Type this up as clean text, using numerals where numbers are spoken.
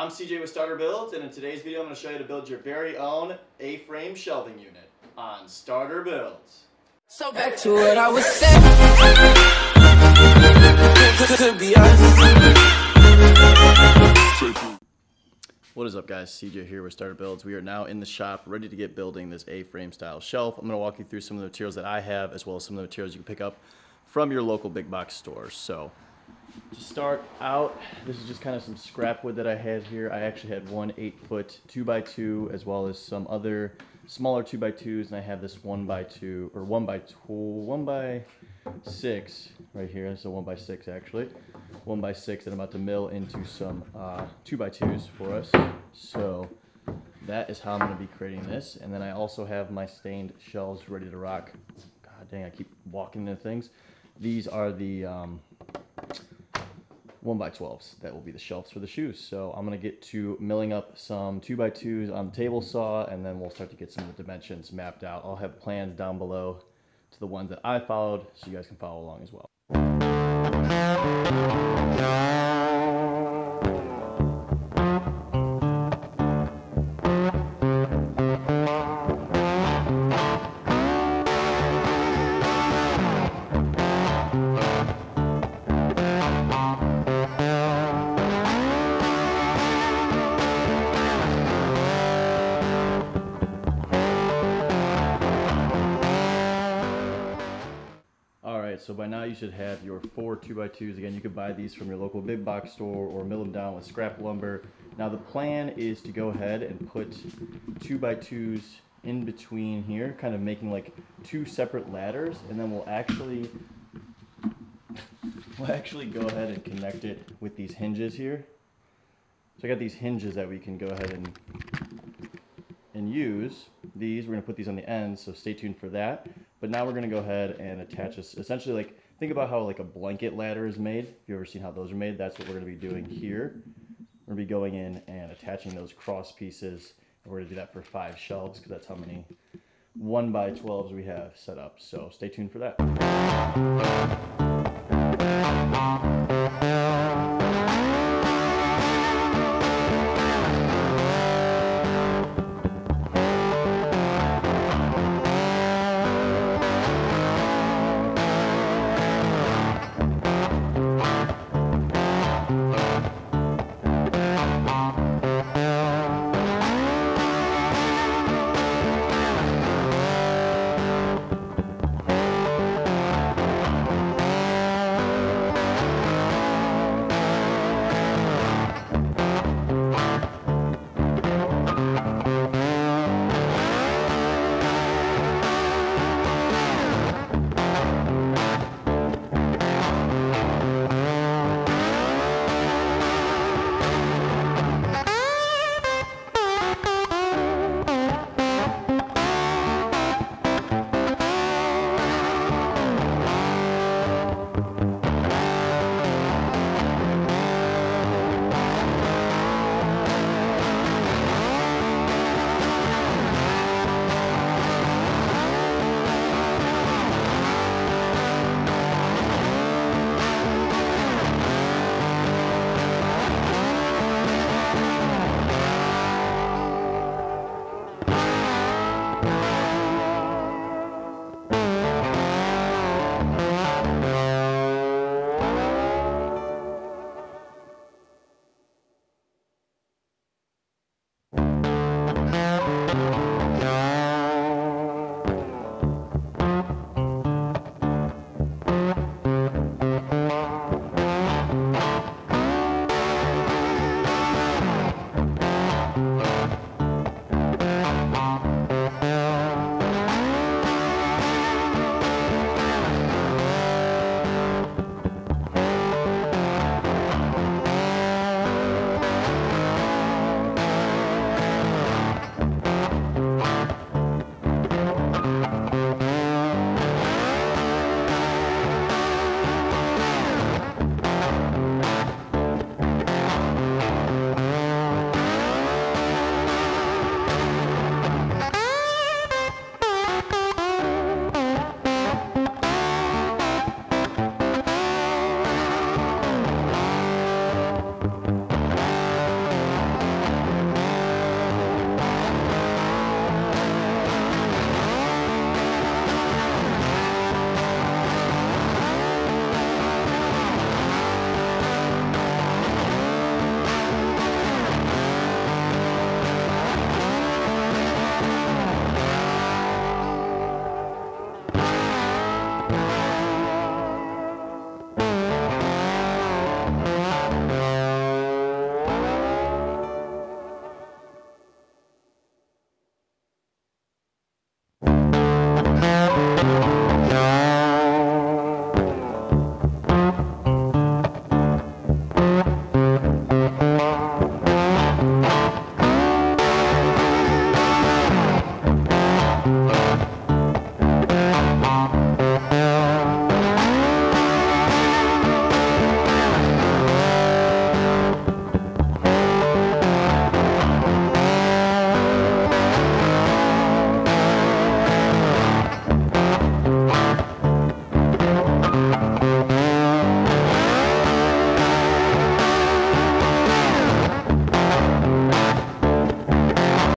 I'm CJ with Starter Builds, and in today's video I'm going to show you how to build your very own A-Frame shelving unit on Starter Builds. So back to what I was saying. What is up, guys? CJ here with Starter Builds. We are now in the shop ready to get building this A-Frame style shelf. I'm going to walk you through some of the materials that I have, as well as some of the materials you can pick up from your local big box stores. So to start out, this is just kind of some scrap wood that I had here. I actually had one 8-foot 2x2, as well as some other smaller 2x2s, and I have this 1x2 or 1x6 right here. This is a 1x6 actually. 1x6 that I'm about to mill into some 2x2s for us. So that is how I'm going to be creating this. And then I also have my stained shelves ready to rock. God dang, I keep walking into things. These are the 1x12s. That will be the shelves for the shoes. So I'm going to get to milling up some 2x2s on the table saw, and then we'll start to get some of the dimensions mapped out. I'll have plans down below to the ones that I followed, so you guys can follow along as well. So by now you should have your 4 2x2s. Again, you could buy these from your local big box store or mill them down with scrap lumber. Now the plan is to go ahead and put 2x2s in between here, kind of making like two separate ladders, and then we'll actually go ahead and connect it with these hinges here. So I got these hinges that we can go ahead and use. These, we're gonna put these on the ends, so stay tuned for that. But now we're going to go ahead and attach this, essentially, like, think about how like a blanket ladder is made. If you've ever seen how those are made, that's what we're going to be doing here. We're going to be going in and attaching those cross pieces. And we're going to do that for 5 shelves, because that's how many 1x12s we have set up. So stay tuned for that.